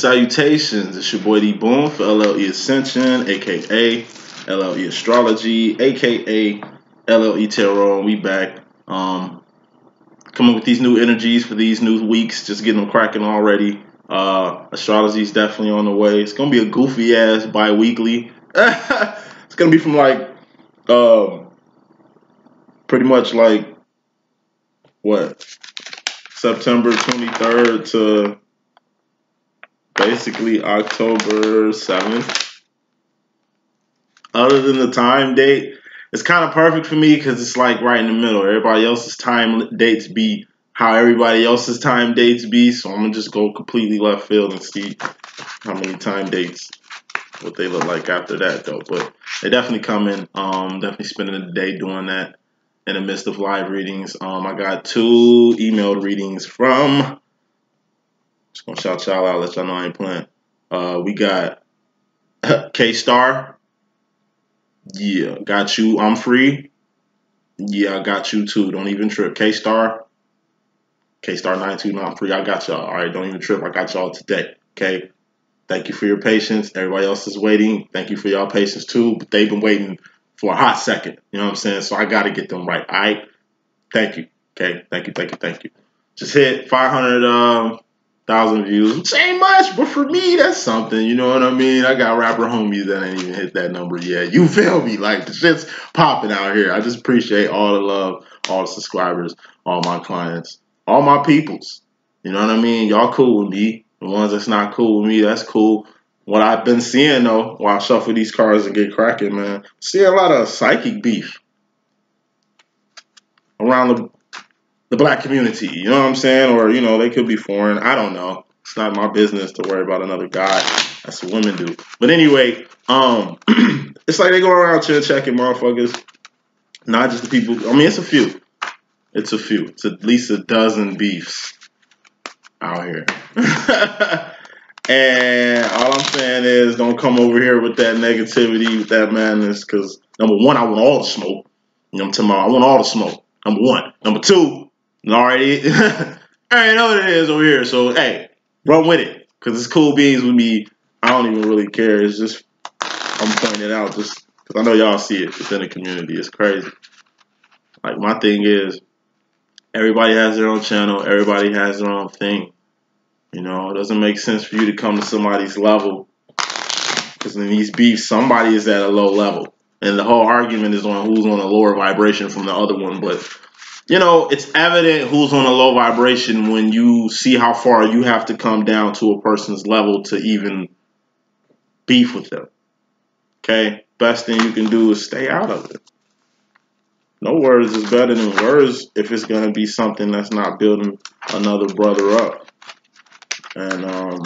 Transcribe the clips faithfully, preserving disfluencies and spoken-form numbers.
Salutations, it's your boy D Boom for L L E Ascension, aka L L E Astrology, aka L L E Tarot. We back, um, coming with these new energies for these new weeks, just getting them cracking already. Uh, astrology is definitely on the way. It's gonna be a goofy ass bi-weekly. It's gonna be from like, um, pretty much like what September twenty-third to basically October seventh. Other than the time date, it's kind of perfect for me because it's like right in the middle. Everybody else's time dates be how everybody else's time dates be, so I'm gonna just go completely left field and see how many time dates, what they look like after that though. But they definitely come in, um, definitely spending the day doing that in the midst of live readings. Um, I got two emailed readings from. Just gonna shout y'all out, let y'all know I ain't playing. Uh, we got K-Star. Yeah, got you. I'm free. Yeah, I got you too. Don't even trip. K-Star. K-Star ninety-two, no, I'm free. I got y'all. All right, don't even trip. I got y'all today. Okay. Thank you for your patience. Everybody else is waiting. Thank you for y'all patience too. But they've been waiting for a hot second. You know what I'm saying? So I gotta get them right. All right. Thank you. Okay. Thank you. Thank you. Thank you. Just hit five hundred. Um. thousand views, which ain't much, but for me, that's something, you know what I mean? I got rapper homies that ain't even hit that number yet. You feel me? Like, the shit's popping out here. I just appreciate all the love, all the subscribers, all my clients, all my peoples. You know what I mean? Y'all cool with me. The ones that's not cool with me, that's cool. What I've been seeing, though, while I shuffle these cards and get cracking, man, see a lot of psychic beef around the The black community, you know what I'm saying? Or, you know, they could be foreign. I don't know. It's not my business to worry about another guy. That's what women do. But anyway, um, it's like they go around checking motherfuckers. Not just the people. I mean, it's a few. It's a few. It's at least a dozen beefs out here. And all I'm saying is don't come over here with that negativity, with that madness. Because, number one, I want all the smoke. You know what I'm talking about? I want all the smoke. Number one. Number two. Already, I already know what it is over here. So hey, run with it, cause it's cool beans with me. I don't even really care. It's just I'm pointing it out, just cause I know y'all see it within the community. It's crazy. Like my thing is, everybody has their own channel. Everybody has their own thing. You know, it doesn't make sense for you to come to somebody's level, cause in these beefs, somebody is at a low level, and the whole argument is on who's on a lower vibration from the other one, but. You know, it's evident who's on a low vibration when you see how far you have to come down to a person's level to even beef with them. Okay? Best thing you can do is stay out of it. No words is better than words if it's going to be something that's not building another brother up. And um,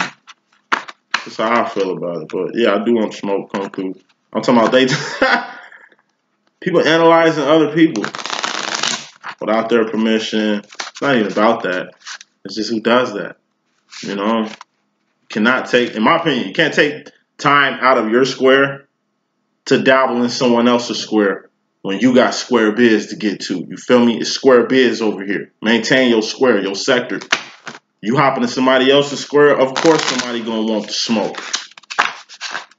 that's how I feel about it. But, yeah, I do want smoke come through. I'm talking about they people analyzing other people. Without their permission, it's not even about that. It's just who does that. You know, you cannot take, in my opinion, you can't take time out of your square to dabble in someone else's square when you got square biz to get to. You feel me? It's square biz over here. Maintain your square, your sector. You hop into somebody else's square, of course somebody gonna want the smoke.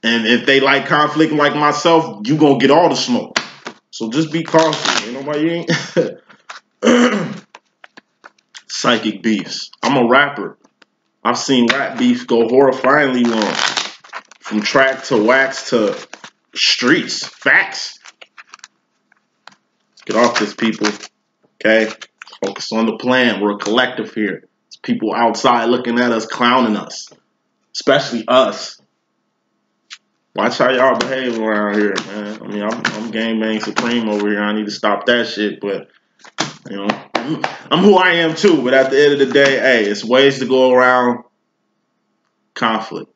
And if they like conflict like myself, you gonna get all the smoke. So just be cautious. Ain't nobody ain't. Psychic beefs. I'm a rapper. I've seen rap beef go horrifyingly long. From track to wax to streets. Facts. Let's get off this, people. Okay? Focus on the plan. We're a collective here. It's people outside looking at us, clowning us. Especially us. Watch how y'all behave around here, man. I mean, I'm, I'm gang bang supreme over here. I need to stop that shit, but... You know, I'm who I am too, but at the end of the day, hey, it's ways to go around conflict.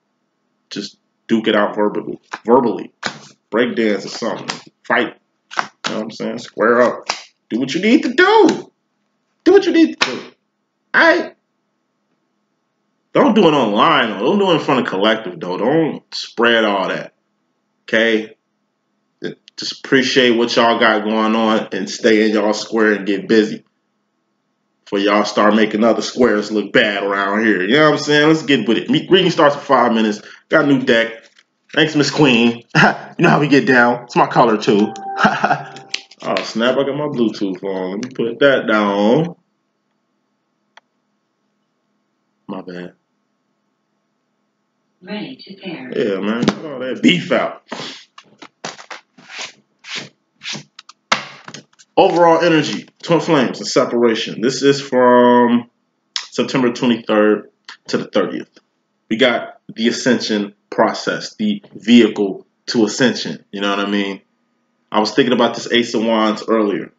Just duke it out verbally, verbally, break dance or something, fight. You know what I'm saying? Square up. Do what you need to do. Do what you need to do. All right? Don't do it online, though. Don't do it in front of collective, though. Don't spread all that. Okay? Just appreciate what y'all got going on and stay in y'all square and get busy. before y'all start making other squares look bad around here. You know what I'm saying? Let's get with it. Me reading starts in five minutes. Got a new deck. Thanks, Miss Queen. You know how we get down. It's my color, too. Oh, snap. I got my Bluetooth on. Let me put that down. My bad. Ready to pair. Yeah, man. Get all that beef out. Overall energy, twin flames and separation. This is from September twenty-third to the thirtieth. We got the ascension process, the vehicle to ascension. You know what I mean? I was thinking about this Ace of Wands earlier,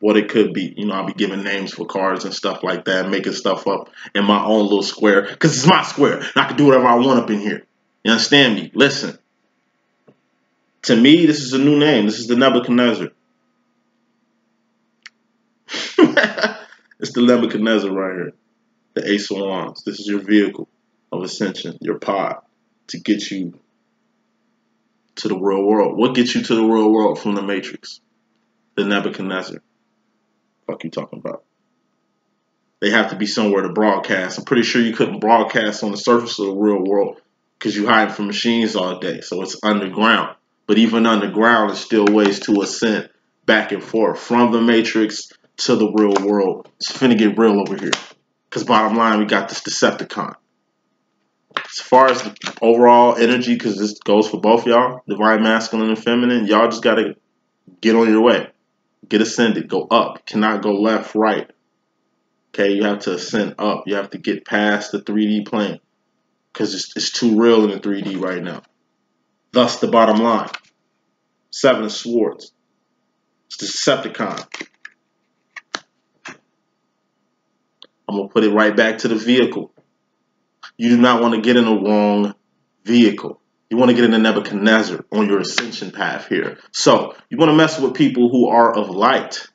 what it could be. You know, I'll be giving names for cards and stuff like that, making stuff up in my own little square because it's my square and I can do whatever I want up in here. You understand me? Listen, to me, this is a new name. This is the Nebuchadnezzar. It's the Nebuchadnezzar right here, the Ace of Wands. This is your vehicle of ascension, your pod to get you to the real world. What gets you to the real world from the Matrix? The Nebuchadnezzar. Fuck you talking about? They have to be somewhere to broadcast. I'm pretty sure you couldn't broadcast on the surface of the real world because you hide from machines all day, so it's underground. But even underground, there's still ways to ascend back and forth from the Matrix to the real world. It's finna get real over here. Because bottom line, we got this Decepticon. As far as the overall energy, because this goes for both y'all, divine masculine and feminine, y'all just got to get on your way. Get ascended. Go up. Cannot go left, right. Okay, you have to ascend up. You have to get past the three D plane. Because it's, it's too real in the three D right now. Thus the bottom line. Seven of Swords. It's the Decepticon. I'm going to put it right back to the vehicle. You do not want to get in the wrong vehicle. You want to get in the Nebuchadnezzar on your ascension path here. So you want to mess with people who are of light.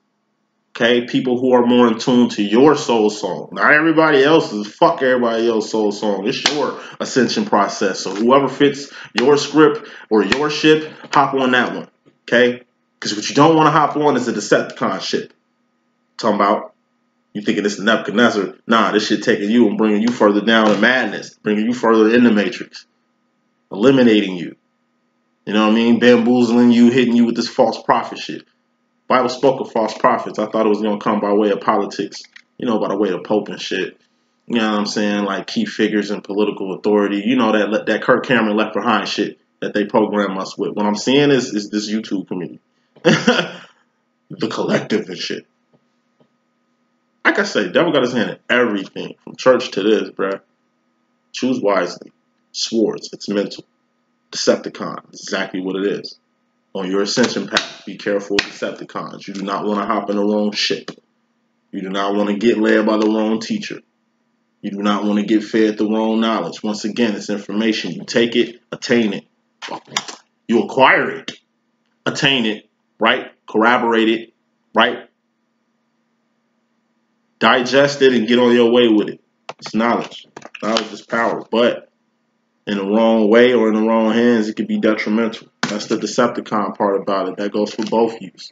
Okay, people who are more in tune to your soul song. Not everybody else's. Fuck everybody else's soul song. It's your ascension process. So whoever fits your script or your ship, hop on that one. Okay, because what you don't want to hop on is a Decepticon ship. Talking about. You thinking this is Nebuchadnezzar? Nah, this shit taking you and bringing you further down in madness, bringing you further in the Matrix, eliminating you. You know what I mean? Bamboozling you, hitting you with this false prophet shit. Bible spoke of false prophets. I thought it was gonna come by way of politics, you know, by the way of Pope and shit. You know what I'm saying? Like key figures in political authority. You know that that Kirk Cameron left behind shit that they program us with. What I'm seeing is is this YouTube community, the collective and shit. Like I say, devil got his hand in everything, from church to this, bruh. Choose wisely. Swords, it's mental. Decepticon, exactly what it is. On your ascension path, be careful with Decepticons. You do not want to hop in the wrong ship. You do not want to get led by the wrong teacher. You do not want to get fed the wrong knowledge. Once again, it's information. You take it, attain it. You acquire it. Attain it, right? Corroborate it, right? Digest it and get on your way with it. It's knowledge. Knowledge is power. But in the wrong way or in the wrong hands, it could be detrimental. That's the Decepticon part about it. That goes for both use.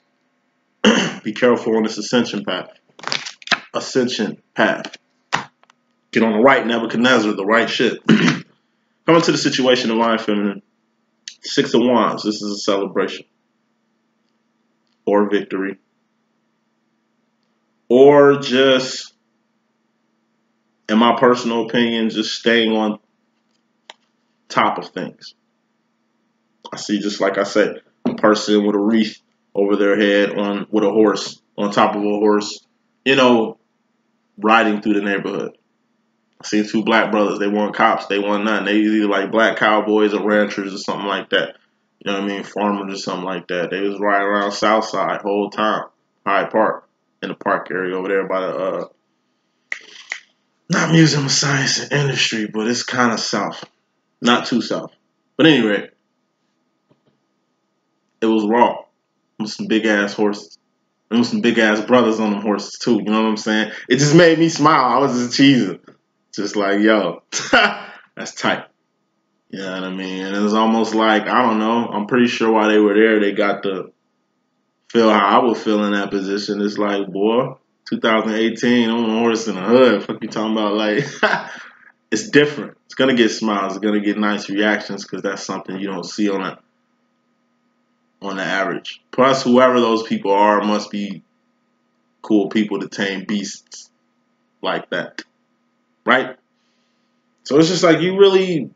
Be careful on this ascension path. Ascension path. Get on the right Nebuchadnezzar, the right shit. Coming to the situation of divine feminine. Six of Wands. This is a celebration. Or victory. Or just, in my personal opinion, just staying on top of things. I see, just like I said, a person with a wreath over their head on with a horse, on top of a horse, you know, riding through the neighborhood. I see two black brothers. They weren't cops. They weren't nothing. They was either like black cowboys or ranchers or something like that. You know what I mean? Farmers or something like that. They was riding around Southside whole time, Hyde Park. In the park area over there by the, uh, not Museum of Science and Industry, but it's kind of south. Not too south. But anyway, it was raw. With some big-ass horses. And with some big-ass brothers on them horses, too. You know what I'm saying? It just made me smile. I was just cheesing. Just like, yo, that's tight. You know what I mean? And it was almost like, I don't know. I'm pretty sure while they were there, they got the... feel how I would feel in that position. It's like, boy, two thousand eighteen, I'm on Horse in the Hood. Fuck you talking about? Like, it's different. It's gonna get smiles. It's gonna get nice reactions because that's something you don't see on a on the average. Plus, whoever those people are must be cool people to tame beasts like that, right? So it's just like you really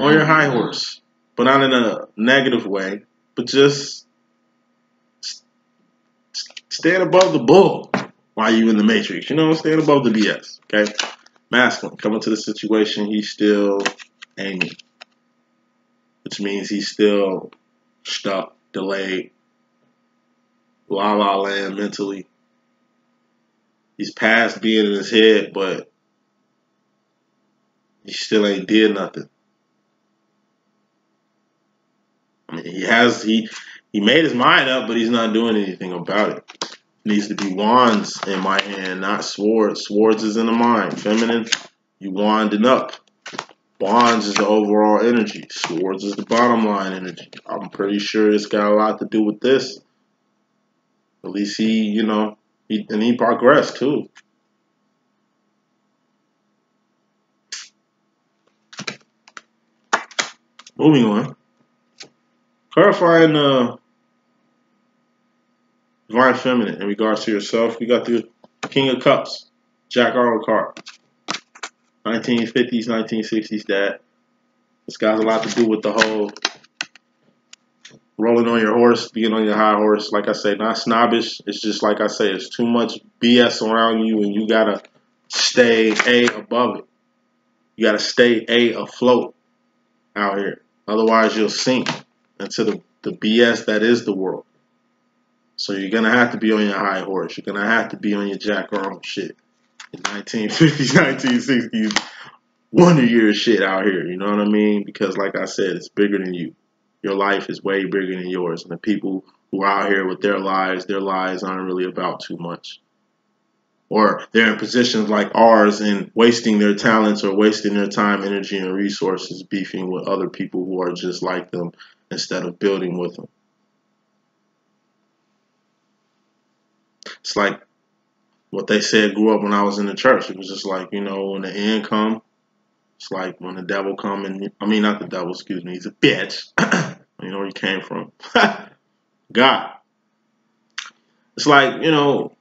on your high horse, but not in a negative way, but just stand above the bull while you in the matrix, you know, stand above the B S, okay? Masculine, coming to the situation, he's still aiming, which means he's still stuck, delayed, la la land mentally. He's past being in his head, but he still ain't did nothing. I mean, he has he he made his mind up, but he's not doing anything about it. Needs to be wands in my hand, not swords. Swords is in the mind. Feminine, you wanding up. Wands is the overall energy. Swords is the bottom line energy. I'm pretty sure it's got a lot to do with this. At least he, you know. He, and he progressed, too. Moving on. Clarifying the uh, divine feminine in regards to yourself. We got the King of Cups, Jack Arnold card. nineteen fifties, nineteen sixties, that. This got a lot to do with the whole rolling on your horse, being on your high horse. Like I say, not snobbish. It's just like I say, it's too much B S around you and you got to stay A above it. You got to stay A afloat out here. Otherwise, you'll sink into the, the B S that is the world. So you're going to have to be on your high horse. You're going to have to be on your Jack Arnold shit. In nineteen fifties, nineteen sixties, Wonder Years shit out here. You know what I mean? Because like I said, it's bigger than you. Your life is way bigger than yours. And the people who are out here with their lives, their lives aren't really about too much. Or they're in positions like ours and wasting their talents or wasting their time, energy, and resources beefing with other people who are just like them instead of building with them. It's like what they said grew up when I was in the church. It was just like, you know, when the end comes, it's like when the devil come and, I mean, not the devil, excuse me, he's a bitch. You know where he came from. God. It's like, you know,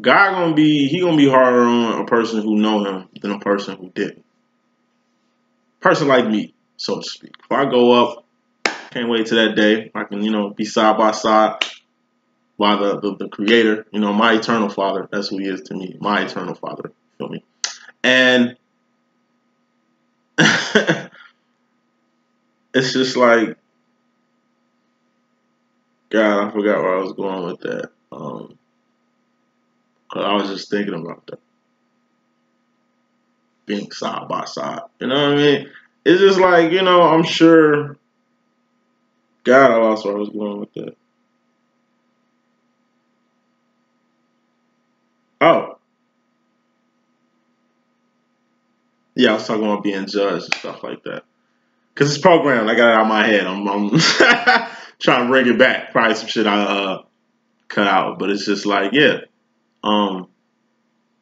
God gonna be, he gonna be harder on a person who know him than a person who didn't. Person like me, so to speak. If I go up, can't wait till that day. I can, you know, be side by side by the, the, the creator, you know, my eternal father. That's who he is to me. My eternal father. Feel me? And it's just like, God, I forgot where I was going with that. Um, I was just thinking about that. Being side by side. You know what I mean? It's just like, you know, I'm sure. God, I lost where I was going with that. Oh. Yeah, I was talking about being judged and stuff like that. Because it's programmed. I got it out of my head. I'm, I'm trying to bring it back. Probably some shit I uh, cut out. But it's just like, yeah. Um,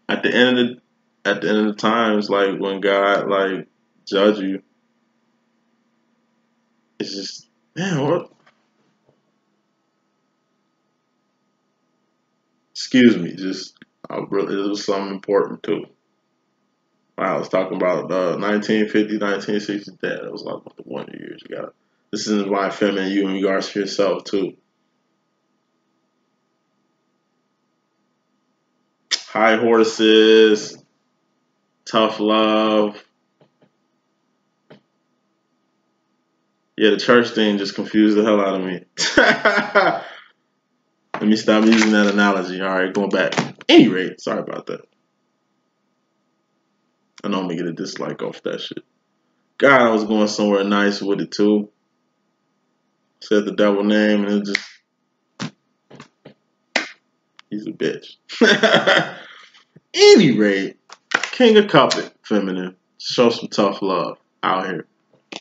at the end of the, at the end of the time, it's like when God, like, judge you. It's just, man, what? Excuse me. Just, I really, it was something important, too. I was talking about uh, nineteen fifty, nineteen sixty, that. It was like the Wonder Years. You got this is why feminine you in regards to yourself too. High horses, tough love. Yeah, the church thing just confused the hell out of me. Let me stop using that analogy. All right, going back. Anyway, sorry about that. I know I'm gonna get a dislike off that shit. God, I was going somewhere nice with it too. Said the devil name and it just, he's a bitch. Any rate, King of Cups, feminine. Show some tough love out here.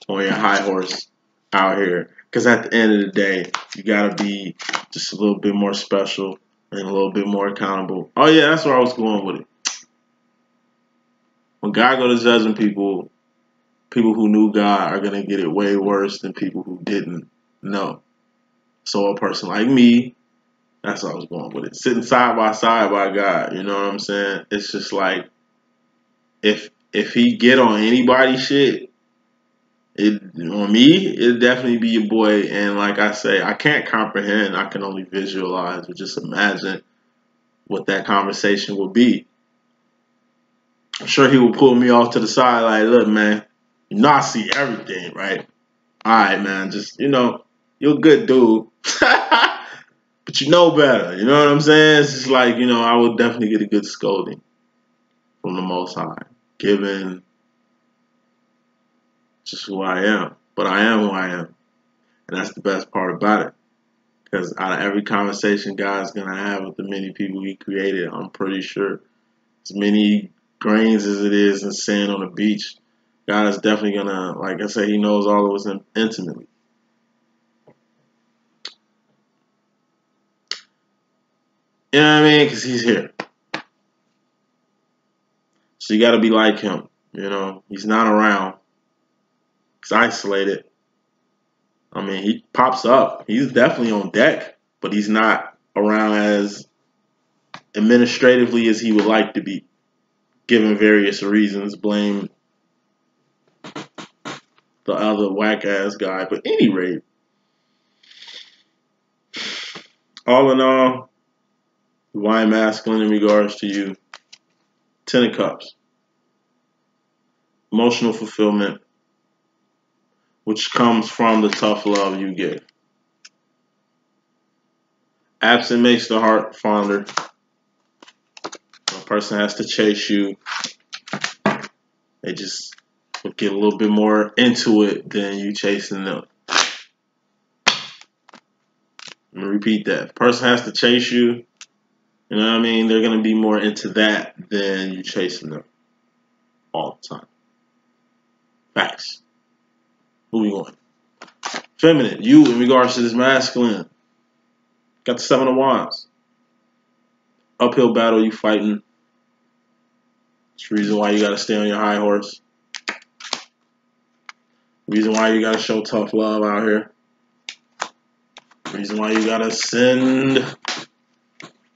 On your high horse out here. Cause at the end of the day, you gotta be just a little bit more special. and a little bit more accountable. Oh yeah, that's where I was going with it. When God goes to judging people, people who knew God are gonna get it way worse than people who didn't know. So a person like me, that's what I was going with it. Sitting side by side by God, you know what I'm saying? It's just like, if if he get on anybody's shit, it on me, it'd definitely be your boy. And like I say, I can't comprehend. I can only visualize, but just imagine what that conversation would be. I'm sure he would pull me off to the side like, look, man, you know I see everything, right? All right, man, just, you know, you're a good dude. But you know better, you know what I'm saying? It's just like, you know, I would definitely get a good scolding from the Most High, given just who I am. But I am who I am. And that's the best part about it. Because out of every conversation God's going to have with the many people he created, I'm pretty sure as many grains as it is in sand on the beach, God is definitely going to, like I said, he knows all of us intimately. You know what I mean? Because he's here. So you got to be like him. You know, he's not around. He's isolated. I mean, he pops up. He's definitely on deck, but he's not around as administratively as he would like to be, given various reasons. Blame the other whack-ass guy. But at any rate, all in all, divine masculine in regards to you. Ten of Cups. Emotional fulfillment, which comes from the tough love you give. Absent makes the heart fonder. A person has to chase you. They just would get a little bit more into it than you chasing them. Let me repeat that. A person has to chase you. You know what I mean? They're going to be more into that than you chasing them all the time. Facts. Moving on. Feminine. You, in regards to this masculine, got the Seven of Wands. Uphill battle you fighting. It's the reason why you got to stay on your high horse. Reason why you got to show tough love out here. Reason why you got to send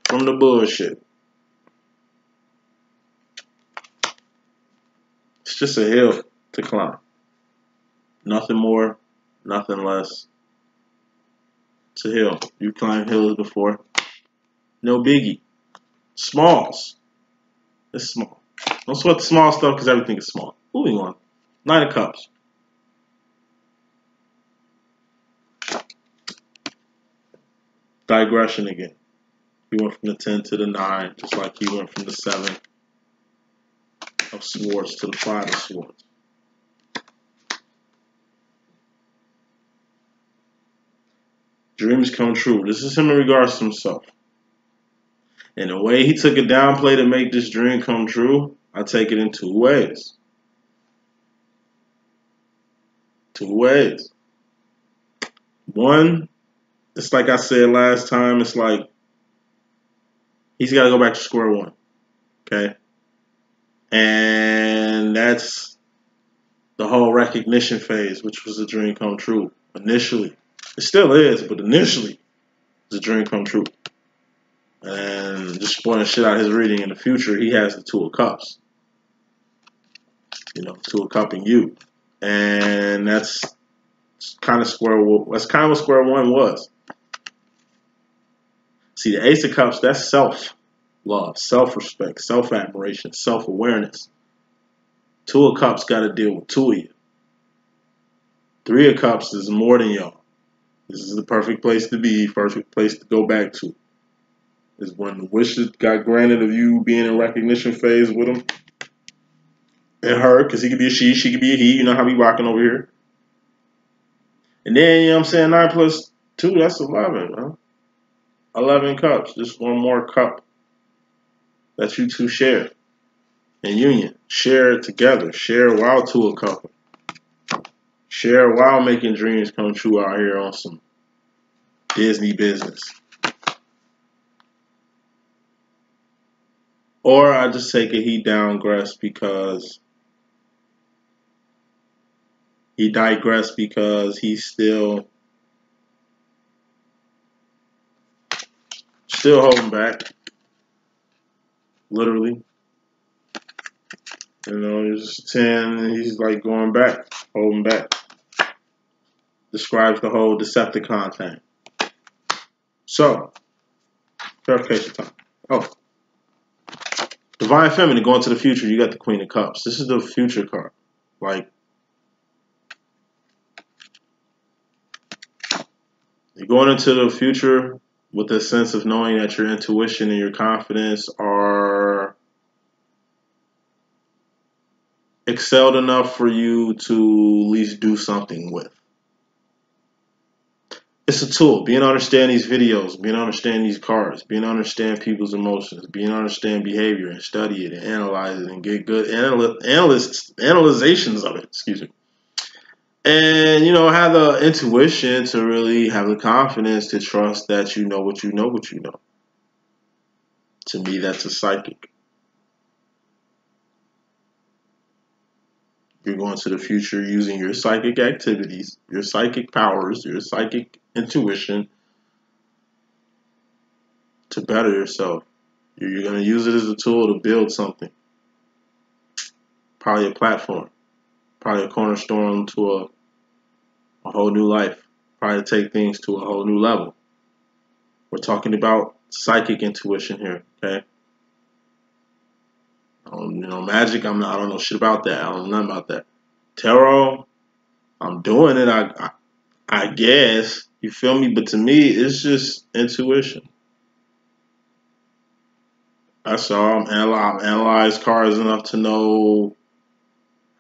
from the bullshit. It's just a hill to climb. Nothing more, nothing less. It's a hill. You climbed hills before. No biggie. Smalls. It's small. Don't sweat the small stuff because everything is small. Moving on. Nine of Cups. Digression again. He went from the ten to the nine, just like he went from the seven of swords to the five of swords. Dreams come true. This is him in regards to himself. And the way he took a downplay to make this dream come true, I take it in two ways. Two ways. One, it's like I said last time, it's like, he's got to go back to square one, okay? And that's the whole recognition phase, which was a dream come true initially. It still is, but initially, it's a dream come true. And just spoiling shit out of his reading, in the future, he has the Two of Cups. You know, Two of Cup and you. And that's kind of square one. That's kind of what square one was. See, the Ace of Cups, that's self-love, self-respect, self-admiration, self-awareness. Two of Cups got to deal with two of you. Three of Cups is more than y'all. This is the perfect place to be, perfect place to go back to. Is when the wishes got granted of you being in recognition phase with him. And her, because he could be a she, she could be a he. You know how we rocking over here. And then, you know what I'm saying, nine plus two, that's eleven, man. eleven cups, just one more cup that you two share in union. Share together. Share while to a couple. Share while making dreams come true out here on some Disney business. Or I just take it he downgressed because he digressed because he's still still holding back. Literally. You know, he's ten and he's like going back, holding back. Describes the whole Decepticon thing. So, clarification time. Oh. Divine Feminine, going to the future, you got the Queen of Cups. This is the future card. Like, you're going into the future with a sense of knowing that your intuition and your confidence are excelled enough for you to at least do something with. It's a tool. Being able to understand these videos, being able to understand these cards, being able to understand people's emotions, being able to understand behavior and study it and analyze it and get good analy analysts, analyzations of it, excuse me. And, you know, have the intuition to really have the confidence to trust that you know what you know what you know. To me, that's a psychic. You're going to the future using your psychic activities, your psychic powers, your psychic intuition to better yourself. You're going to use it as a tool to build something. Probably a platform. Probably a cornerstone to a, a whole new life. Probably take things to a whole new level. We're talking about psychic intuition here, okay? Um, you know, magic, I'm not, I don't know shit about that. I don't know nothing about that. Tarot, I'm doing it, I, I, I guess. You feel me? But to me, it's just intuition. That's all. I'm anal- I've analyzed cards enough to know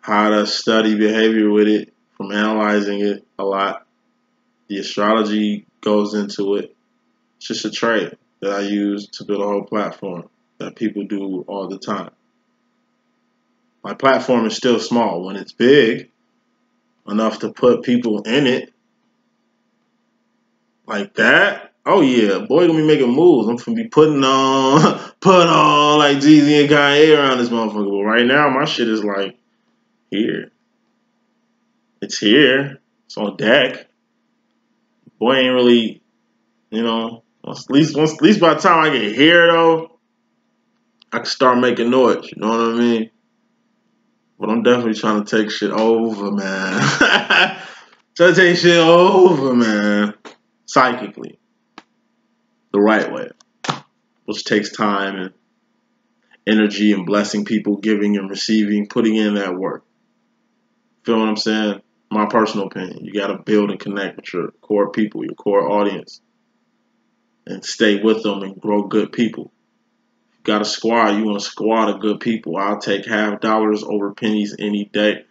how to study behavior with it from analyzing it a lot. The astrology goes into it. It's just a trade that I use to build a whole platform that people do all the time. My platform is still small. When it's big enough to put people in it like that, oh yeah, boy, gonna be making moves. I'm gonna be putting on, putting on like Jeezy and Kanye around this motherfucker. But right now, my shit is like here. It's here. It's on deck. Boy, ain't really, you know. At least, at least by the time I get here, though, I can start making noise. You know what I mean? But I'm definitely trying to take shit over, man. Trying to take shit over, man. Psychically. The right way. Which takes time and energy and blessing people, giving and receiving, putting in that work. Feel what I'm saying? My personal opinion. You got to build and connect with your core people, your core audience. And stay with them and grow good people. Got a squad. You want a squad of good people. I'll take half dollars over pennies any day.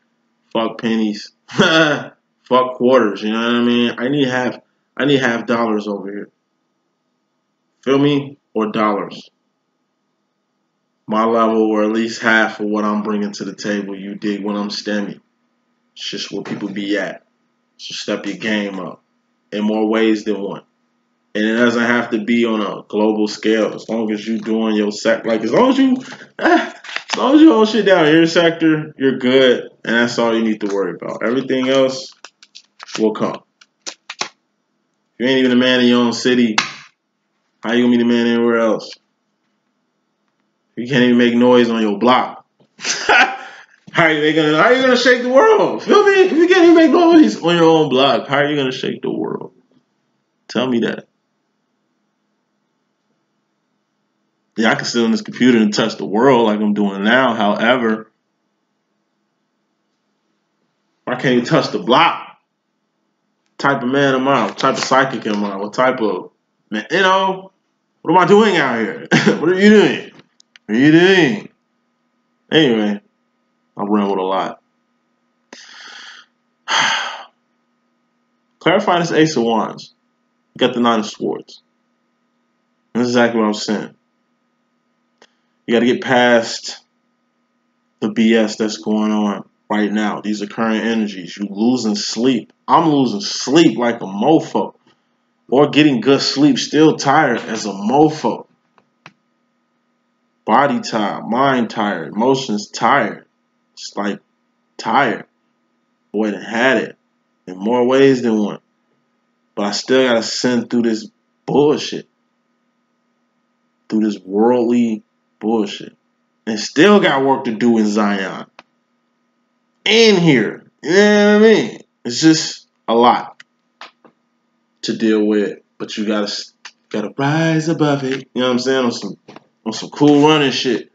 Fuck pennies. Fuck quarters. You know what I mean? I need half. I need half dollars over here. Feel me? Or dollars. My level, or at least half of what I'm bringing to the table. You dig when I'm stemming. It's just where people be at. So step your game up in more ways than one. And it doesn't have to be on a global scale. As long as you're doing your sector, like as long as you, as long as you hold shit down in your sector, you're good, and that's all you need to worry about. Everything else will come. If you ain't even a man in your own city, how you gonna be the man anywhere else? You can't even make noise on your block. How are you gonna? How are you gonna shake the world? Feel me? If you can't even make noise on your own block, how are you gonna shake the world? Tell me that. Yeah, I can sit on this computer and touch the world like I'm doing now. However, I can't even touch the block. What type of man am I? What type of psychic am I? What type of man? You know, what am I doing out here? What are you doing? What are you doing? Anyway, I've rambled a lot. Clarify this Ace of Wands. You got the Nine of Swords. And this is exactly what I'm saying. You got to get past the B S that's going on right now. These are current energies. You're losing sleep. I'm losing sleep like a mofo. Or getting good sleep, still tired as a mofo. Body tired, mind tired, emotions tired. It's like tired. Boy, I had it in more ways than one. But I still gotta send through this bullshit. Through this worldly bullshit. And still got work to do in Zion. In here. You know what I mean? It's just a lot to deal with. But you gotta gotta rise above it. You know what I'm saying? On some on some cool running shit.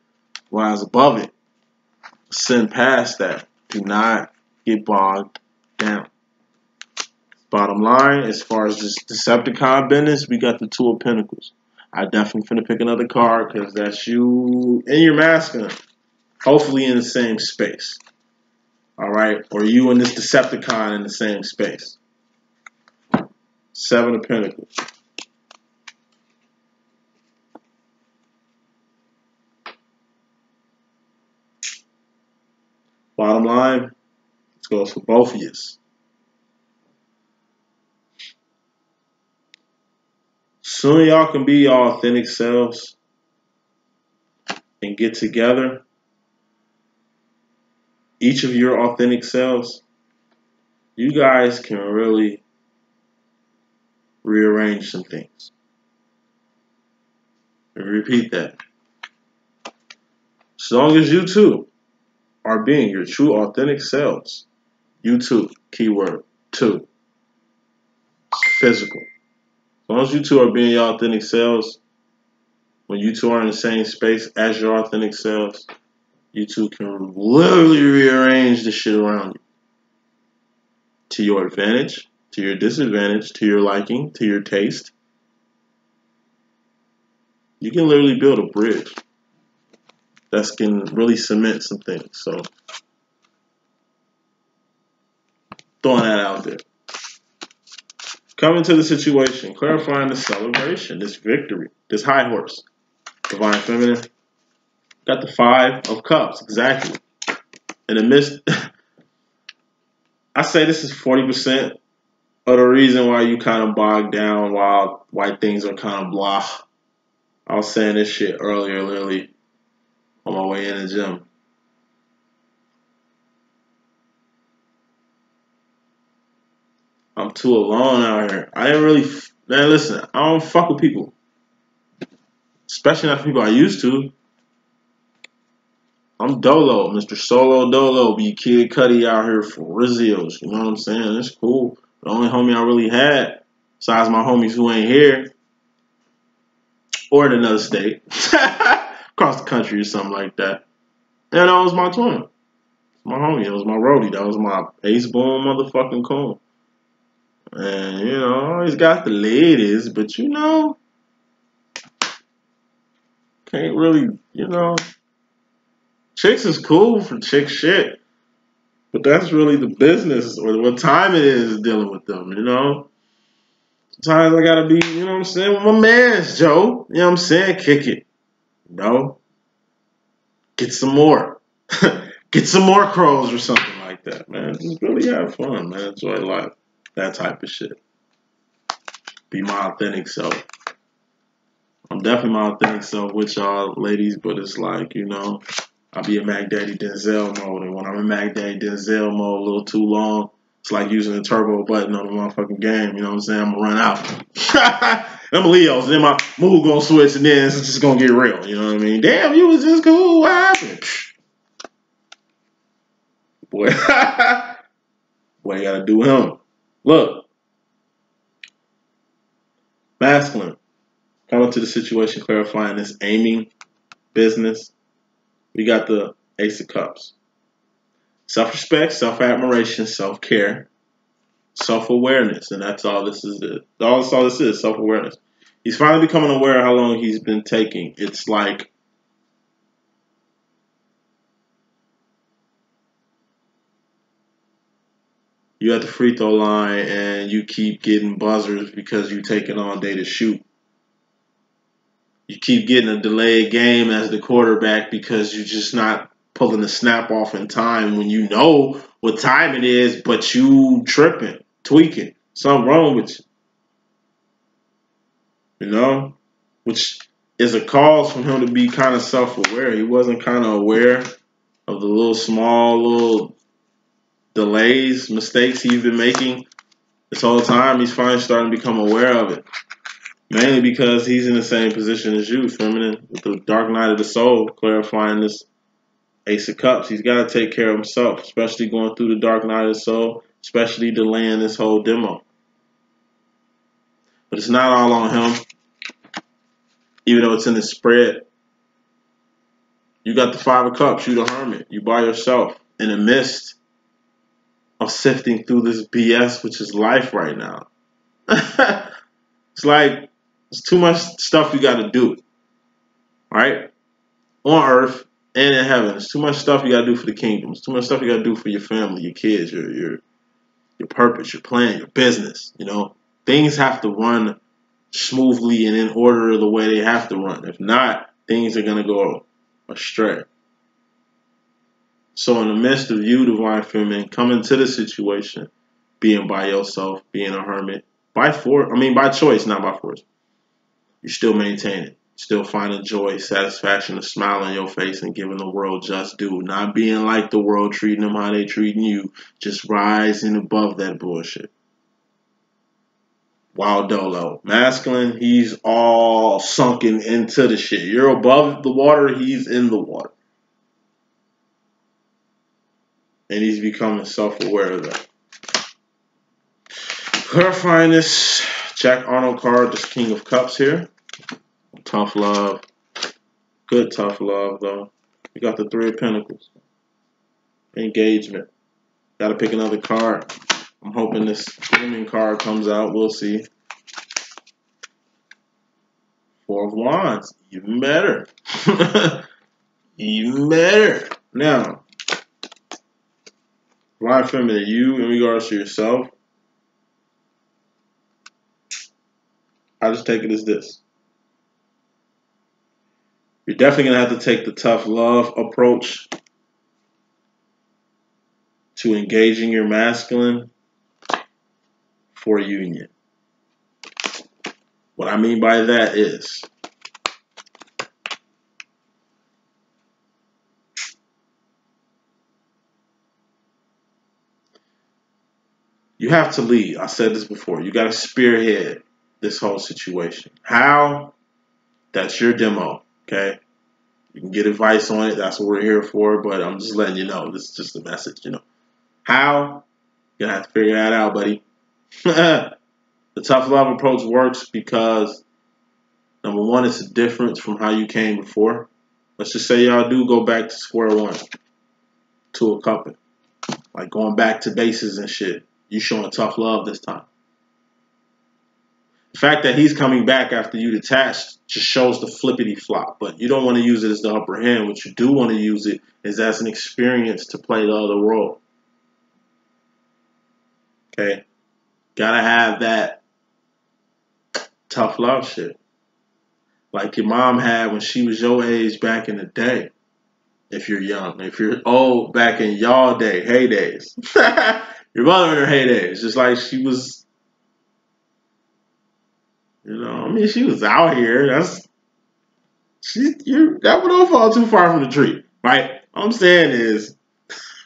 Rise above it. Send past that. Do not get bogged down. Bottom line, as far as this Decepticon business, we got the Two of Pentacles. I definitely finna pick another card because that's you and your masculine. Hopefully in the same space. Alright? Or you and this Decepticon in the same space. Seven of Pentacles. Bottom line, this goes for both of you. Soon y'all can be your authentic selves and get together, each of your authentic selves. You guys can really rearrange some things. And repeat that. As long as you two are being your true authentic selves, you two, keyword, two, physical. As long as you two are being your authentic selves, when you two are in the same space as your authentic selves, you two can literally rearrange the shit around you. To your advantage, to your disadvantage, to your liking, to your taste. You can literally build a bridge that can really cement some things. So, throwing that out there. Coming to the situation, clarifying the celebration, this victory, this high horse, divine feminine. Got the Five of Cups, exactly. In the midst, I say this is forty percent of the reason why you kind of bogged down, while why things are kind of blah. I was saying this shit earlier, literally, on my way in the gym. I'm too alone out here. I didn't really, man, listen, I don't fuck with people. Especially not people I used to. I'm Dolo, Mister Solo Dolo, be Kid Cudi out here for Rizzios, you know what I'm saying? It's cool. The only homie I really had, besides my homies who ain't here, or in another state, across the country or something like that. And that was my twin. My homie, that was my roadie, that was my ace boom motherfucking cone. And, you know, I always got the ladies, but, you know, can't really, you know, chicks is cool for chick shit, but that's really the business or what time it is dealing with them, you know? Sometimes I gotta be, you know what I'm saying, with my man's, Joe, you know what I'm saying, kick it, you know? Get some more, get some more crows or something like that, man. Just really have fun, man, enjoy life. That type of shit. Be my authentic self. I'm definitely my authentic self with y'all ladies, but it's like, you know, I'll be in Mac Daddy Denzel mode, and when I'm in Mac Daddy Denzel mode a little too long, it's like using the turbo button on the motherfucking game, you know what I'm saying? I'm gonna run out. I'm Leo's, and then my mood gonna switch, and then it's just gonna get real, you know what I mean? Damn, you was just cool, what happened? Boy, boy, you gotta do him. Look, masculine, coming to the situation, clarifying this aiming business. We got the Ace of Cups. Self-respect, self-admiration, self-care, self-awareness, and that's all this is. It. All, all this is, self-awareness. He's finally becoming aware of how long he's been taking. It's like you at the free throw line and you keep getting buzzers because you taking all day to shoot. You keep getting a delayed game as the quarterback because you're just not pulling the snap off in time when you know what time it is, but you tripping, tweaking. Something wrong with you. You know? Which is a cause for him to be kind of self-aware. He wasn't kind of aware of the little small little delays, mistakes he's been making this whole time. He's finally starting to become aware of it. Mainly because he's in the same position as you, feminine, with the dark night of the soul, clarifying this Ace of Cups. He's got to take care of himself, especially going through the dark night of the soul, especially delaying this whole demo. But it's not all on him, even though it's in the spread. You got the Five of Cups, you the Hermit, you by yourself in the midst of sifting through this B S, which is life right now. It's like, it's too much stuff you got to do, right? On earth and in heaven, it's too much stuff you got to do for the kingdom. It's too much stuff you got to do for your family, your kids, your, your, your purpose, your plan, your business, you know? Things have to run smoothly and in order the way they have to run. If not, things are going to go astray. So in the midst of you, Divine Feminine, coming to the situation, being by yourself, being a hermit, by force, I mean by choice, not by force, you still maintain it. Still finding joy, satisfaction, a smile on your face, and giving the world just due. Not being like the world, treating them how they treating you. Just rising above that bullshit. Wild Dolo. Masculine, he's all sunken into the shit. You're above the water, he's in the water. And he's becoming self-aware of that. Clarifying this Jack Arnold card, this King of Cups here. Tough love. Good tough love, though. You got the Three of Pentacles. Engagement. Got to pick another card. I'm hoping this Gleaming card comes out. We'll see. Four of Wands. Even better. Even better. Now, Divine Feminine, you in regards to yourself, I just take it as this. You're definitely going to have to take the tough love approach to engaging your masculine for a union. What I mean by that is you have to lead. I said this before. You got to spearhead this whole situation. How? That's your demo. Okay? You can get advice on it. That's what we're here for. But I'm just letting you know. This is just a message, you know. How? You're going to have to figure that out, buddy. The tough love approach works because, number one, it's a difference from how you came before. Let's just say y'all do go back to square one, to a couple, like going back to bases and shit. You showing tough love this time. The fact that he's coming back after you detached just shows the flippity flop, but you don't want to use it as the upper hand. What you do want to use it is as an experience to play the other role. Okay. Gotta have that tough love shit. Like your mom had when she was your age back in the day. If you're young. If you're old, back in y'all day, heydays. Your mother in her heydays. Just like she was, you know, I mean, she was out here. That's, she, you, that would all fall too far from the tree, right? All I'm saying is,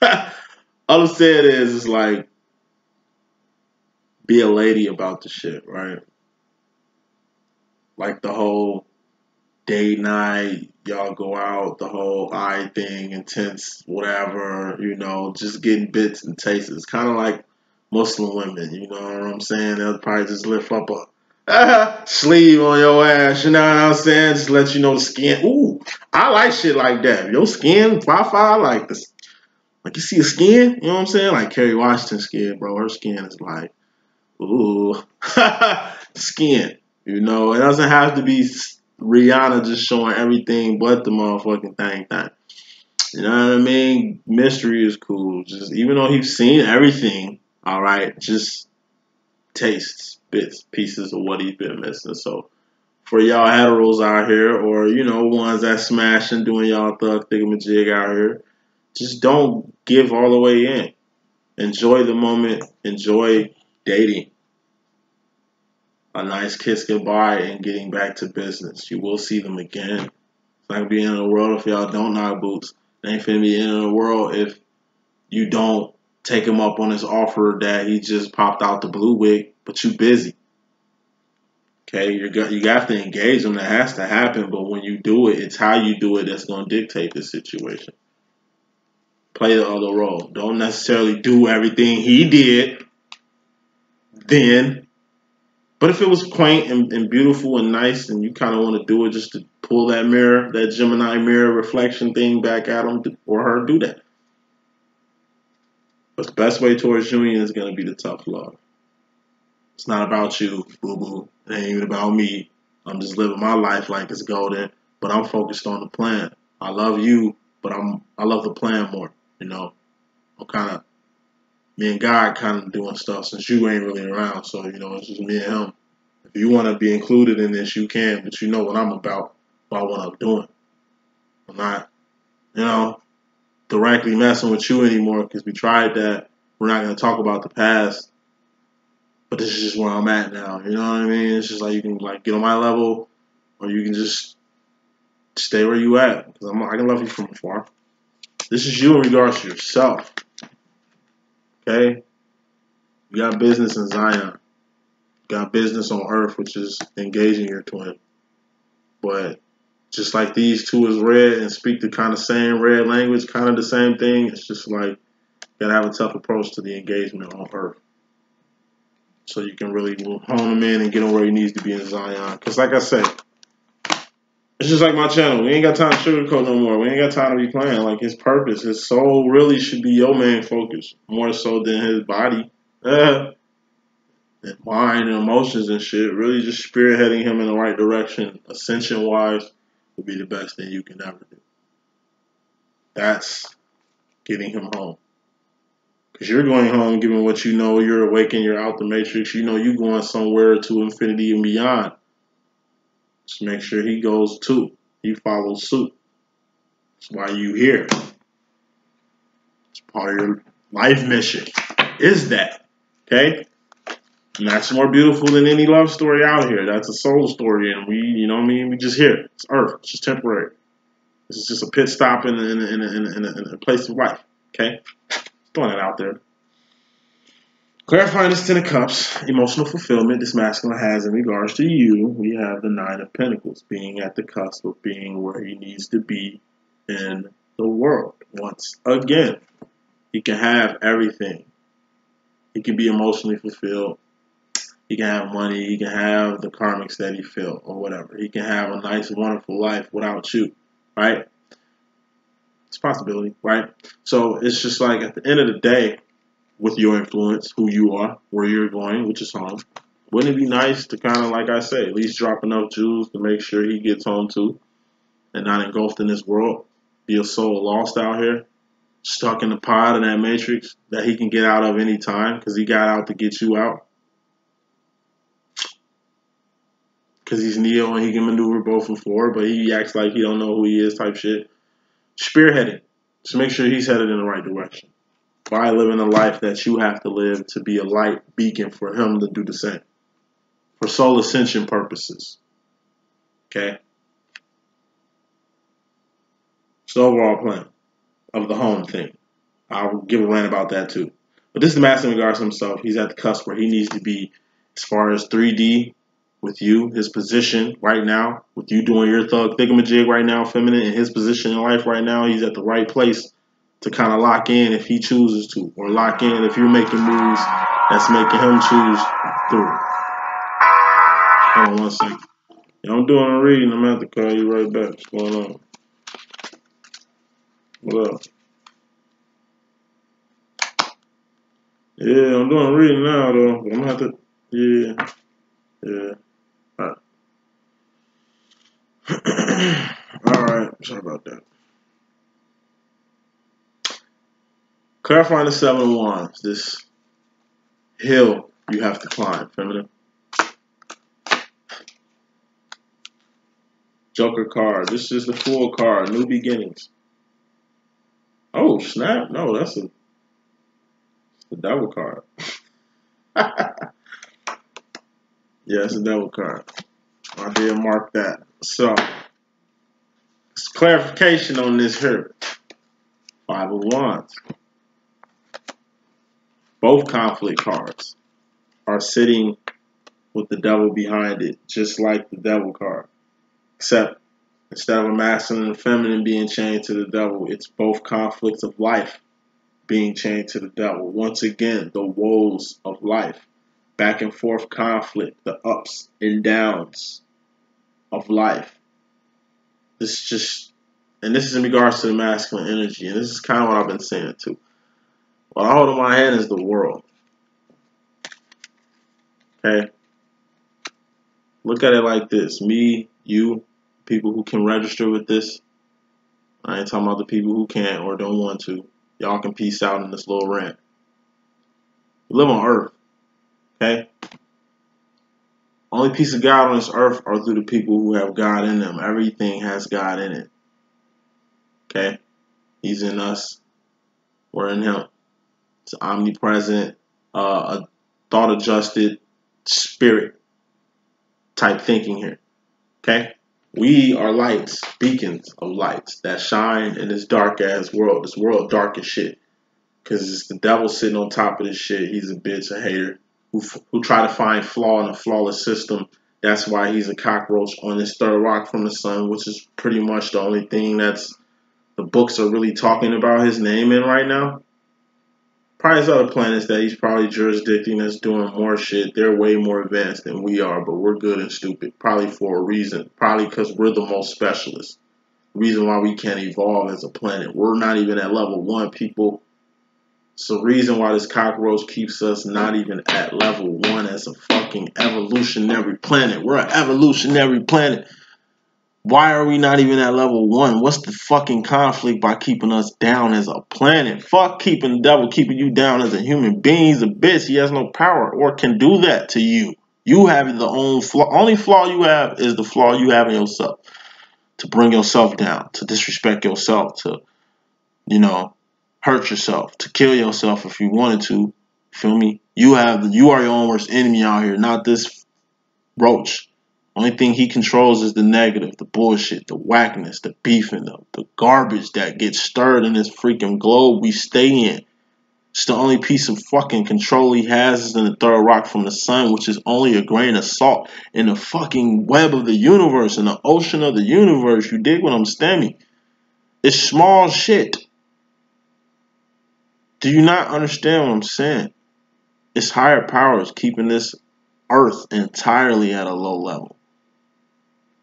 all I'm saying is, it's like, be a lady about the shit, right? Like the whole day, night, y'all go out, the whole eye thing, intense, whatever, you know, just getting bits and tastes. It's kind of like Muslim women, you know what I'm saying? They'll probably just lift up a uh, sleeve on your ass, you know what I'm saying? Just let you know the skin. Ooh, I like shit like that. Your skin, Wi-Fi, like this. Like you see a skin, you know what I'm saying? Like Kerry Washington's skin, bro. Her skin is like, ooh, skin, you know, it doesn't have to be Rihanna just showing everything but the motherfucking thing thing. You know what I mean? Mystery is cool. Just even though he's seen everything, all right, just tastes, bits, pieces of what he's been missing. So for y'all heteros out here, or you know, ones that smash and doing y'all thug thingamajig out here, just don't give all the way in. Enjoy the moment. Enjoy dating. a nice kiss goodbye and getting back to business. You will see them again. It's not going to be the end of the world if y'all don't knock boots. It ain't finna be the end of the world if you don't take him up on his offer that he just popped out the blue wig, but you busy. Okay, you're go you have to engage them. That has to happen. But when you do it, it's how you do it that's going to dictate the situation. Play the other role. Don't necessarily do everything he did then. But if it was quaint and, and beautiful and nice and you kind of want to do it just to pull that mirror, that Gemini mirror reflection thing back at him or her, do that. But the best way towards union is going to be the tough love. It's not about you, boo-boo. It ain't even about me. I'm just living my life like it's golden, but I'm focused on the plan. I love you, but I'm I love the plan more, you know. I'm kind of, me and God kind of doing stuff since you ain't really around, so, you know, it's just me and him. If you want to be included in this, you can, but you know what I'm about, about what I'm doing. I'm not, you know, directly messing with you anymore because we tried that. We're not going to talk about the past. But this is just where I'm at now, you know what I mean? It's just like you can like get on my level, or you can just stay where you at. Because I'm, I can love you from afar. This is you in regards to yourself, okay? You got business in Zion. You got business on Earth, which is engaging your twin. But just like these two is red and speak the kind of same red language, kind of the same thing. It's just like you gotta have a tough approach to the engagement on Earth. So you can really hone him in and get him where he needs to be in Zion. Because like I said, it's just like my channel. We ain't got time to sugarcoat no more. We ain't got time to be playing. Like his purpose, his soul really should be your main focus. More so than his body. Uh, and mind and emotions and shit. Really just spearheading him in the right direction. Ascension-wise would be the best thing you can ever do. That's getting him home. Because you're going home, given what you know, you're awakened, you're out the matrix, you know you're going somewhere to infinity and beyond. Just make sure he goes too. He follows suit. That's why you here. It's part of your life mission. Is that. Okay? And that's more beautiful than any love story out here. That's a soul story. And we, you know what I mean? We just here. It's Earth. It's just temporary. This is just a pit stop in a, in a, in a, in a, in a place of life. Okay? Throwing it out there. Clarifying this Ten of Cups, emotional fulfillment this masculine has in regards to you, we have the Nine of Pentacles, being at the cusp of being where he needs to be in the world. Once again, he can have everything. He can be emotionally fulfilled. He can have money. He can have the karmics that he feel or whatever. He can have a nice, wonderful life without you, right? It's a possibility, right? So it's just like at the end of the day, with your influence, who you are, where you're going, which is home, wouldn't it be nice to kind of, like I say, at least drop enough jewels to make sure he gets home too and not engulfed in this world, be a soul lost out here, stuck in the pod in that matrix that he can get out of any time because he got out to get you out. Because he's Neo and he can maneuver both and forward, but he acts like he don't know who he is type shit. Spearheading. Just make sure he's headed in the right direction. By living a life that you have to live to be a light beacon for him to do the same. For soul ascension purposes. Okay? It's the overall plan of the home thing. I'll give a rant about that too. But this is the master in regards to himself. He's at the cusp where he needs to be as far as three D with you, his position right now, with you doing your thug thingamajig right now, feminine, and his position in life right now, he's at the right place to kind of lock in if he chooses to, or lock in if you're making moves that's making him choose through. Hold on one second. Yeah, I'm doing a reading. I'm going to have to call you right back. What's going on? What up? Yeah, I'm doing a reading now, though. I'm going to have to, yeah, yeah. Alright, sorry about that. Clarifying the Seven of Wands, this hill you have to climb, feminine. Joker card, this is the Fool card, new beginnings. Oh, snap, no, that's a, the Devil card. Yeah, it's a devil card. I did mark that. So, clarification on this here. Five of Wands. Both conflict cards are sitting with the devil behind it, just like the devil card. Except instead of a masculine and feminine being chained to the devil, it's both conflicts of life being chained to the devil. Once again, the woes of life. Back and forth conflict, the ups and downs of life. This is just, and this is in regards to the masculine energy, and this is kind of what I've been saying too. What I hold in my hand is the world. Okay? Look at it like this. Me, you, people who can register with this. I ain't talking about the people who can't or don't want to. Y'all can peace out in this little rant. We live on earth. Okay? Only piece of God on this earth are through the people who have God in them. Everything has God in it. Okay? He's in us. We're in him. It's omnipresent, uh, a thought-adjusted spirit type thinking here. Okay? We are lights, beacons of lights that shine in this dark-ass world. This world dark as shit. Because it's the devil sitting on top of this shit. He's a bitch, a hater, who, who try to find flaw in a flawless system. That's why he's a cockroach on this third rock from the sun, which is pretty much the only thing that's the books are really talking about his name in right now. Probably there's other planets that he's probably jurisdicting that's doing more shit. They're way more advanced than we are, but we're good and stupid. Probably for a reason. Probably because we're the most specialists. The reason why we can't evolve as a planet. We're not even at level one, people. It's the reason why this cockroach keeps us not even at level one as a fucking evolutionary planet. We're an evolutionary planet. Why are we not even at level one? What's the fucking conflict by keeping us down as a planet? Fuck keeping the devil, keeping you down as a human being. He's a bitch. He has no power or can do that to you. You have the own flaw. Only flaw you have is the flaw you have in yourself. To bring yourself down, to disrespect yourself, to, you know, hurt yourself, to kill yourself if you wanted to. Feel me? You have, you are your own worst enemy out here, not this roach. Only thing he controls is the negative, the bullshit, the whackness, the beefing, the, the garbage that gets stirred in this freaking globe we stay in. It's the only piece of fucking control he has is in the third rock from the sun, which is only a grain of salt in the fucking web of the universe, in the ocean of the universe. You dig what I'm stemming? It's small shit. Do you not understand what I'm saying? It's higher powers keeping this earth entirely at a low level.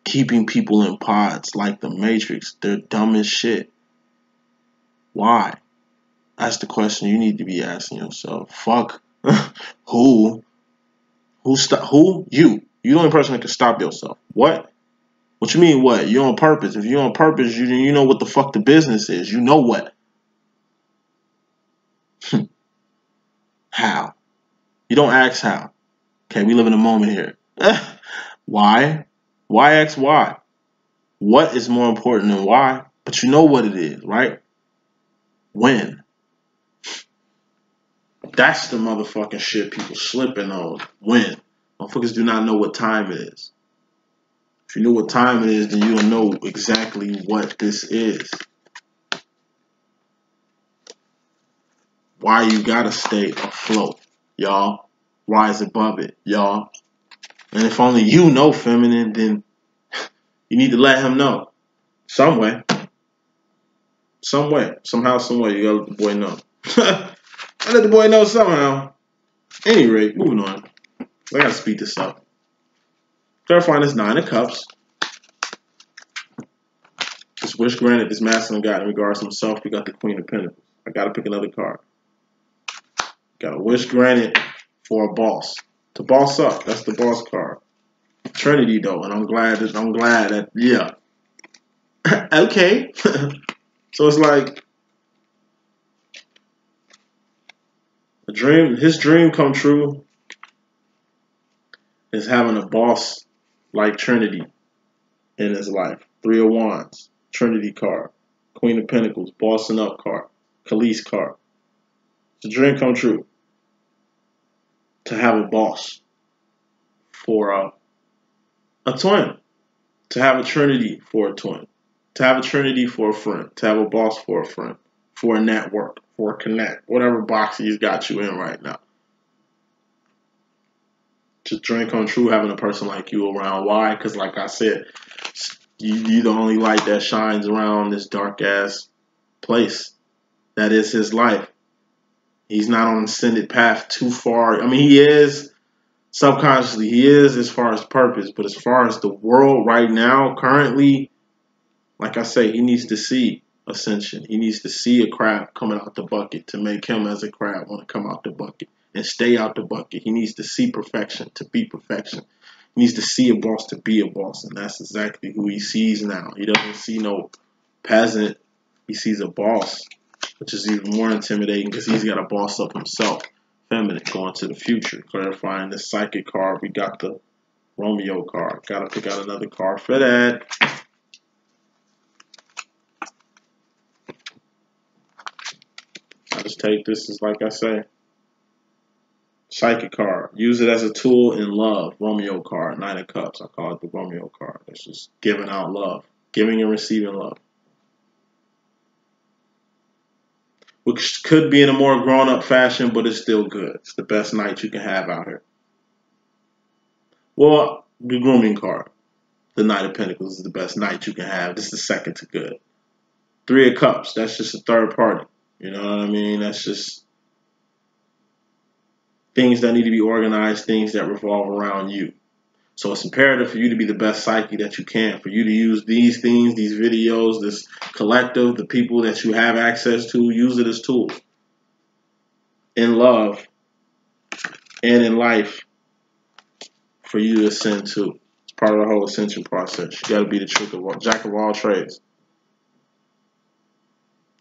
Keeping people in pods like the Matrix. They're dumb as shit. Why? That's the question you need to be asking yourself. Fuck. Who? Who stop? Who? You. You're the only person that can stop yourself. What? What you mean what? You're on purpose. If you're on purpose, you, you know what the fuck the business is. You know what? How? You don't ask how. Okay, we live in a moment here. Why? Why ask why? What is more important than why? But you know what it is, right? When? That's the motherfucking shit people slipping on. When? Motherfuckers do not know what time it is. If you knew what time it is, then you'll know exactly what this is. Why you gotta stay afloat, y'all. Rise above it, y'all. And if only you know feminine, then you need to let him know. Some way. Some way. Somehow, some way, you gotta let the boy know. I let the boy know somehow. Any rate, moving on. I gotta speed this up. Clarifying this Nine of Cups. This wish granted, this masculine God in regards to himself, we got the Queen of Pentacles. I gotta pick another card. Got a wish granted for a boss, to boss up. That's the boss card. Trinity though, and I'm glad that I'm glad that yeah. Okay, so it's like a dream. His dream come true is having a boss like Trinity in his life. Three of Wands, Trinity card, Queen of Pentacles, bossing up card, Khalees card. It's a dream come true. To have a boss for uh, a twin, to have a trinity for a twin, to have a trinity for a friend, to have a boss for a friend, for a network, for a connect, whatever box he's got you in right now. Just dream come true having a person like you around. Why? Because like I said, you, you're the only light that shines around this dark-ass place. That is his life. He's not on an ascended path too far. I mean, he is, subconsciously, he is as far as purpose. But as far as the world right now, currently, like I say, he needs to see ascension. He needs to see a crab coming out the bucket to make him as a crab want to come out the bucket and stay out the bucket. He needs to see perfection to be perfection. He needs to see a boss to be a boss, and that's exactly who he sees now. He doesn't see no peasant. He sees a boss, which is even more intimidating because he's got a boss up himself. Feminine, going to the future, clarifying the psychic card. We got the Romeo card. Got to pick out another card for that. I just take this as, like I say, psychic card. Use it as a tool in love. Romeo card. Nine of Cups. I call it the Romeo card. It's just giving out love. Giving and receiving love. Which could be in a more grown-up fashion, but it's still good. It's the best night you can have out here. Well, the grooming card. The Knight of Pentacles is the best night you can have. This is the second to good. Three of Cups. That's just a third party. You know what I mean? That's just things that need to be organized, things that revolve around you. So it's imperative for you to be the best psyche that you can, for you to use these things, these videos, this collective, the people that you have access to, use it as tools in love and in life for you to ascend to. It's part of the whole ascension process. You got to be the trick of all, jack of all trades.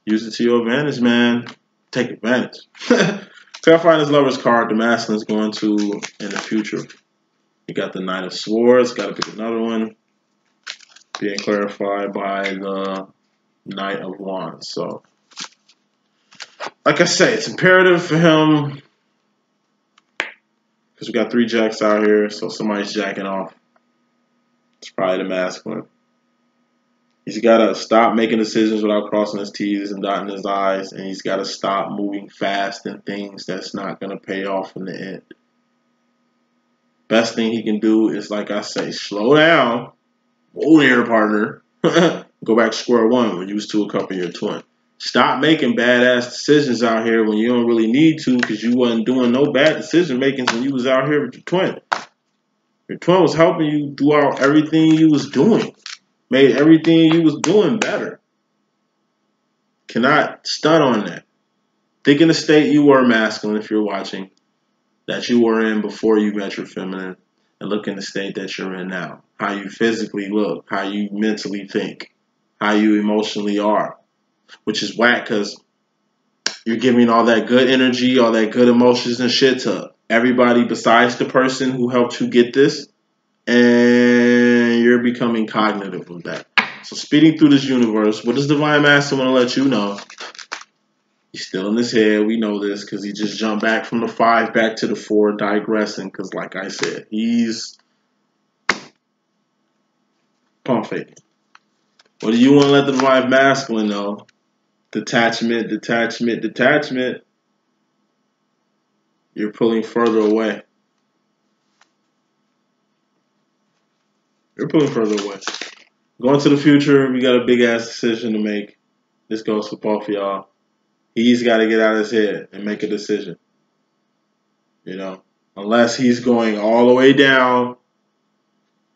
Use it to your advantage, man. Take advantage. Clarifying his Lover's card, the masculine's going to in the future. You got the Knight of Swords, got to pick another one. Being clarified by the Knight of Wands. So, like I say, it's imperative for him because we got three jacks out here, so somebody's jacking off. It's probably the masculine. He's got to stop making decisions without crossing his T's and dotting his I's, and he's got to stop moving fast in things that's not going to pay off in the end. Best thing he can do is, like I say, slow down. Hold there, partner. Go back to square one when you was two a cup of your twin. Stop making badass decisions out here when you don't really need to because you wasn't doing no bad decision makings when you was out here with your twin. Your twin was helping you throughout everything you was doing. Made everything you was doing better. Cannot stun on that. Think in the state you were masculine, if you're watching, that you were in before you met your feminine, and look in the state that you're in now. How you physically look, how you mentally think, how you emotionally are. Which is whack because you're giving all that good energy, all that good emotions and shit to everybody besides the person who helped you get this. And you're becoming cognitive of that. So speeding through this universe, what does Divine Master want to let you know? He's still in his head. We know this because he just jumped back from the five back to the four, digressing because, like I said, he's pump faking. What do you want to let the Divine Masculine know? Detachment, detachment, detachment. You're pulling further away. You're pulling further away. Going to the future, we got a big-ass decision to make. This goes for both of y'all. He's got to get out of his head and make a decision. You know, unless he's going all the way down,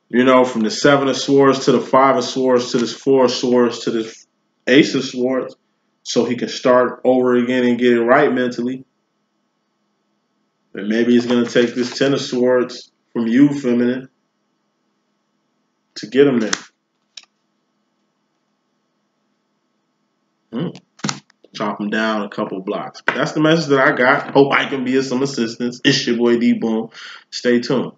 you know, from the Seven of Swords to the Five of Swords to this Four of Swords to this Ace of Swords, so he can start over again and get it right mentally. And maybe he's going to take this Ten of Swords from you, feminine, to get him there. Hmm. Chop him down a couple blocks. But that's the message that I got. Hope I can be of some assistance. It's your boy D Boom. Stay tuned.